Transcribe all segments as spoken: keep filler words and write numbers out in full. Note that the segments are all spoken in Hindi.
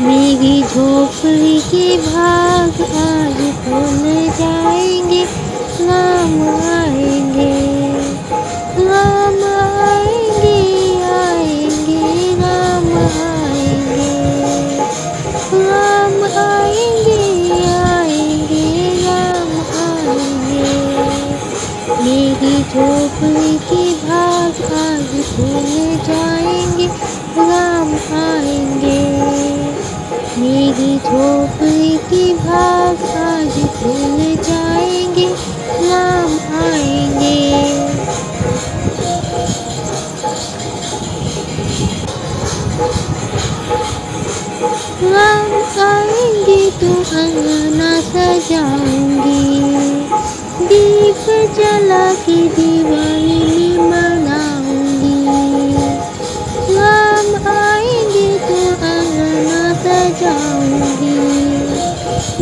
मेरी झोपड़ी के भाग आज खुल जाएंगे, राम आएंगे राम आएंगे आएंगे राम आएंगे राम आएंगे आएंगे राम आएंगे। मेरी झोपड़ी के भाग आज खुल जाएंगे, राम आएंगे। मेरी झोपड़ी के भाग आज खुल जाएंगे, राम आएंगे। राम आएंगे तो अंगना सजाऊंगी, दीप जला के दिवाली में मनाऊंगी। राम आएंगे तो अंगना सजाऊंगी,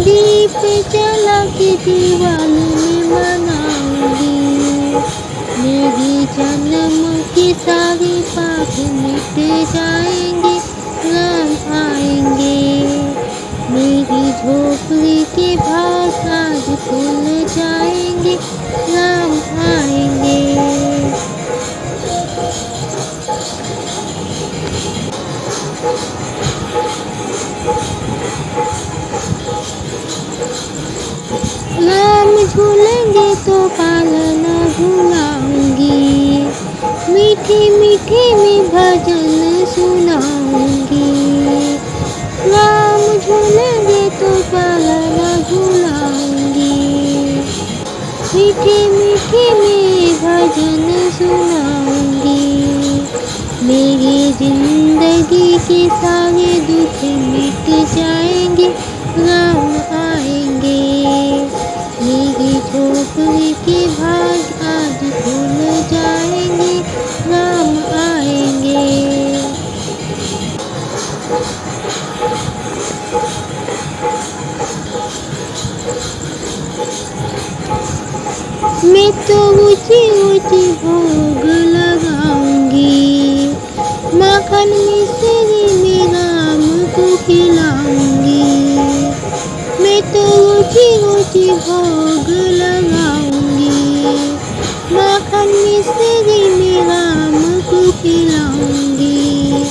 दीप जला के दिवाली में मनाऊंगी। मेरी जन्म के सारे पाप मिट जाएंगे, राम आएंगे। मेरी झोपड़ी के भाग आज खुल जाएंगे, राम आएंगे। राम झूलेंगे तो पालना झूलाऊंगी, मीठे मीठे में भजन सुनाऊंगी। राम झूलेंगे तो पालना झूलाऊंगी, मीठे मीठे में भजन सुनाऊंगी। मेरी जिंदगी के सारे दुख मिट जाएंगे, राम आएंगे। मेरी झोपड़ी के भाग आज खुल जाएंगे, राम आएंगे। मैं तो ऊंची ऊंची भोग लगाऊंगी, माखन मिश्री में राम को खिलाऊंगी। मैं तो ऊंची ऊंची भोग लगाऊंगी, माखन मिश्री में राम को खिलाऊंगी।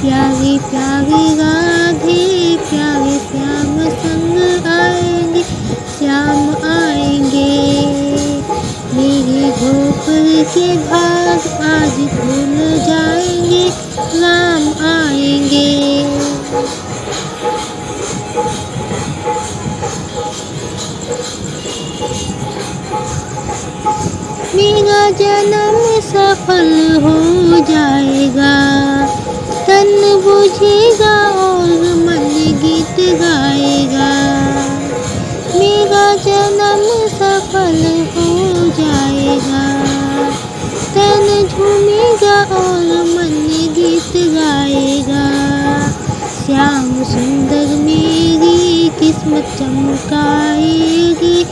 प्यारे प्यारे राधे प्यारे श्याम संग आएंगे, श्याम आएंगे। मेरी झोपड़ी के भाग आज खुल जाएंगे, राम आएंगे। मेरा जन्म सफल हो जाएगा, तन बुझेगा और मन गीत गाएगा। मेरा जन्म सफल हो जाएगा, तन झूमेगा और मन गीत गाएगा। श्याम सुंदर मेरी किस्मत चमकाएगी,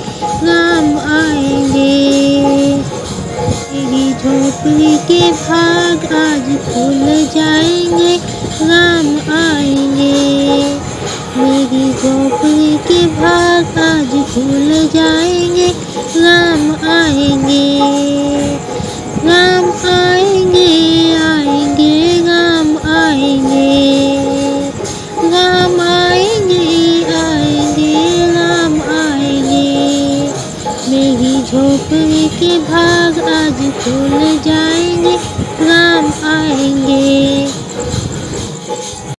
राम आएंगे। मेरी झोपड़ी के भाग आज खुल जाएंगे, राम आएंगे। मेरी झोपड़ी के भाग आज खुल जाएंगे, राम आएंगे। राम आएंगे आएंगे राम आएंगे राम आएंगे आएंगे राम आएंगे। मेरी झोपड़ी के भाग आज खुल जाएंगे, राम आएंगे।